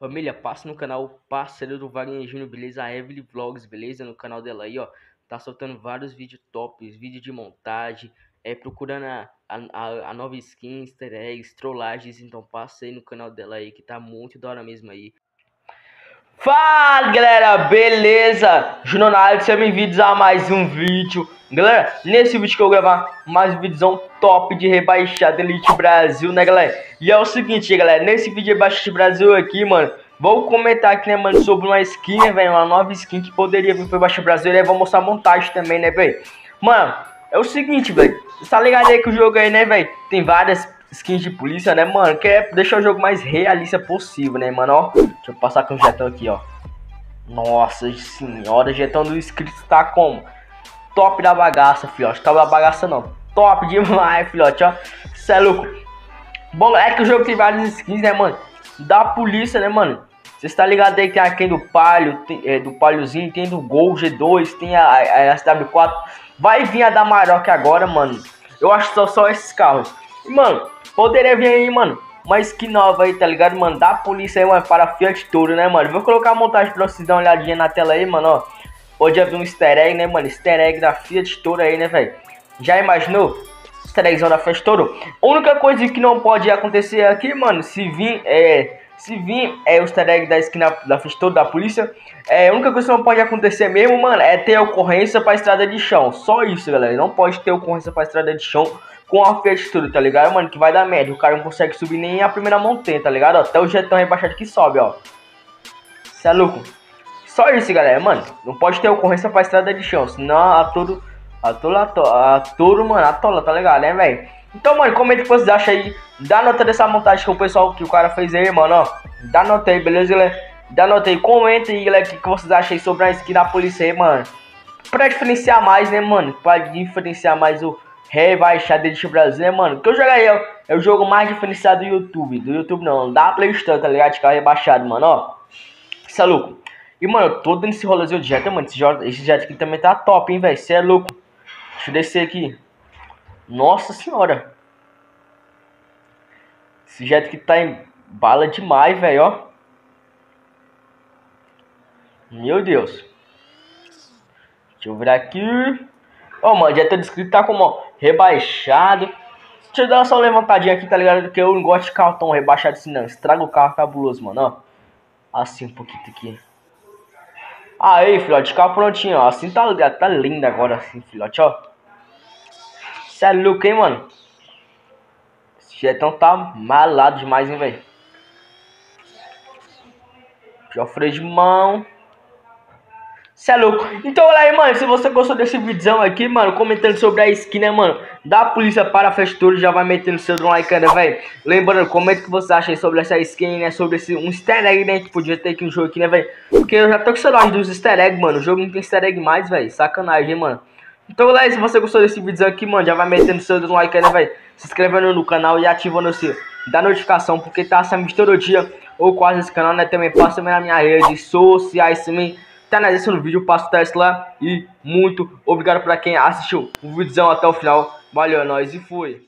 Família, passa no canal parceiro do Wagner Junior, beleza? A Evelyn Vlogs, beleza? No canal dela aí, ó. Tá soltando vários vídeos tops, vídeo de montagem, procurando a nova skin, easter eggs, trollagens. Então passa aí no canal dela aí, que tá muito da hora mesmo aí. Fala, galera, beleza? Junior na área, sejam bem-vindos a mais um vídeo. Galera, nesse vídeo que eu vou gravar mais um vídeozão top de Rebaixados Elite Brasil, né, galera? E é o seguinte, galera, nesse vídeo de Rebaixados Brasil aqui, mano, vou comentar aqui, né, mano, sobre uma skin, né, velho, uma nova skin que poderia vir pro Rebaixados Brasil, né, vou mostrar a montagem também, né, velho? Mano, é o seguinte, velho, tá ligado aí que o jogo aí, né, velho, tem várias skins de polícia, né, mano? Que é deixar o jogo mais realista possível, né, mano? Ó, deixa eu passar com o Jettão aqui, ó. Nossa senhora, o Jettão do inscrito tá como? Top da bagaça, filhote. Top da bagaça não. Top demais, filhote, ó. Cê é louco. Bom, é que o jogo tem várias skins, né, mano? Da polícia, né, mano? Você está ligado aí que tem aquele do Palio, tem, do Paliozinho, tem do Gol G2, tem a SW4. Vai vir a da Maroc agora, mano. Eu acho só esses carros. E, mano, poderia vir aí, mano, uma skin nova aí, tá ligado, mano? Da polícia aí, mano, para a Fiat Toro, né, mano? Vou colocar a montagem pra vocês dar uma olhadinha na tela aí, mano, ó. Pode haver um easter egg, né, mano? Easter egg da Fiat Toro aí, né, velho? Já imaginou? Easter eggzão da Fiat Toro. A única coisa que não pode acontecer aqui, mano, se vir o easter egg da skin da Fiat Toro, da polícia, a única coisa que não pode acontecer mesmo, mano, é ter ocorrência pra estrada de chão. Só isso, galera. Não pode ter ocorrência pra estrada de chão com a Fiat Toro, tá ligado, mano? Que vai dar merda. O cara não consegue subir nem a primeira montanha, tá ligado? Até o Jettão rebaixado que sobe, ó. Cê é louco. Só isso, galera, mano, não pode ter ocorrência pra estrada de chão, senão a Toro, mano, atola, tá ligado, né, velho? Então, mano, comenta o que vocês acham aí, dá nota dessa montagem que o pessoal, que o cara fez aí, mano, ó, dá nota aí, beleza, galera? Dá nota aí, comenta aí, galera, o que vocês acham aí sobre a skin da polícia aí, mano, pra diferenciar mais, né, mano, pra diferenciar mais o Rebaixados Elite Brasil, né, mano, que eu jogo aí, ó, é o jogo mais diferenciado do YouTube não, da Play Store, tá ligado, de carro rebaixado, mano, ó, isso é louco. E, mano, eu tô dando esse rolezinho de Jettão, mano. Esse Jettão aqui também tá top, hein, velho. Cê é louco. Deixa eu descer aqui. Nossa senhora. Esse Jettão aqui tá em bala demais, velho, ó. Meu Deus. Deixa eu virar aqui. Ó, mano, o Jettão descrito tá como, ó, rebaixado. Deixa eu dar só uma levantadinha aqui, tá ligado? Porque eu não gosto de carro tão rebaixado assim, não. Estraga o carro cabuloso, mano, ó. Assim um pouquinho aqui. Aí, filhote, fica prontinho, ó. Assim tá linda agora, assim, filhote, ó. Cê é louco, hein, mano? Esse Jettão tá malado demais, hein, velho? Já freio de mão. Cê é louco. Então, olha aí, mano, se você gostou desse vídeozão aqui, mano, comentando sobre a skin, né, mano, da polícia para a Fiat Toro, já vai metendo seu like, né, velho? Lembrando, comenta o que você acha aí sobre essa skin, né, sobre esse, um easter egg, né, que podia ter aqui no jogo aqui, né, velho? Porque eu já tô com saudade dos easter egg, mano, o jogo não tem easter egg mais, velho, sacanagem, hein, mano? Então, olha aí, se você gostou desse vídeo aqui, mano, já vai metendo seu like, né, velho? Se inscrevendo no canal e ativando o sino da notificação, porque tá essa mistura do dia, ou quase esse canal, né, também passa também na minha rede sociais também. Tá na descrição do vídeo, passo o teste lá. E muito obrigado pra quem assistiu o vídeozão até o final. Valeu, é nóis e fui!